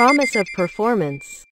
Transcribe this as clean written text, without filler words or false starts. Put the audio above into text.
Promise of performance.